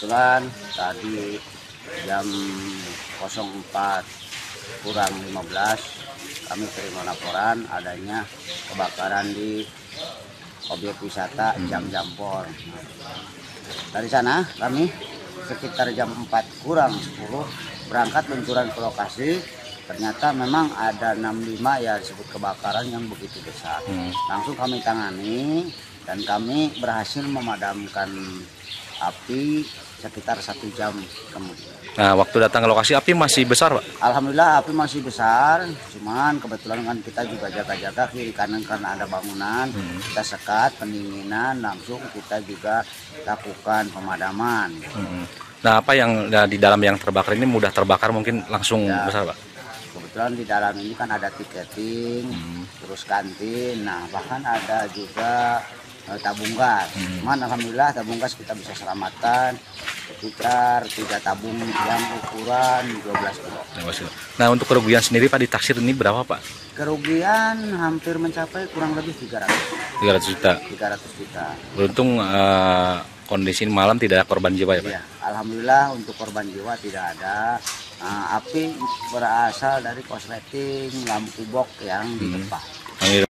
kebetulan tadi jam 04:15 kami terima laporan adanya kebakaran di objek wisata Zam Zam Pool. Dari sana kami sekitar jam 04:40 berangkat luncuran ke lokasi. Ternyata memang ada 65 ya disebut kebakaran yang begitu besar. Langsung kami tangani dan kami berhasil memadamkan api sekitar 1 jam kemudian. Nah, waktu datang ke lokasi api masih besar, Pak? Alhamdulillah api masih besar, cuman kebetulan kan kita juga jaga-jaga kiri kanan karena ada bangunan, kita sekat pendinginan, langsung kita juga lakukan pemadaman. Nah, apa yang di dalam yang terbakar ini mudah terbakar mungkin langsung besar, Pak? Kebetulan di dalam ini kan ada tiketing, terus kantin, nah bahkan ada juga tabung gas. Cuman alhamdulillah tabung gas kita bisa selamatkan sekitar 3 tabung yang ukuran 12 kilo. Nah, untuk kerugian sendiri Pak ditaksir ini berapa, Pak? Kerugian hampir mencapai kurang lebih 300. 300 juta. 300 juta. Beruntung kondisi malam tidak ada korban jiwa ya, Pak? Iya, alhamdulillah untuk korban jiwa tidak ada. Api berasal dari kosleting lampu box yang di depan.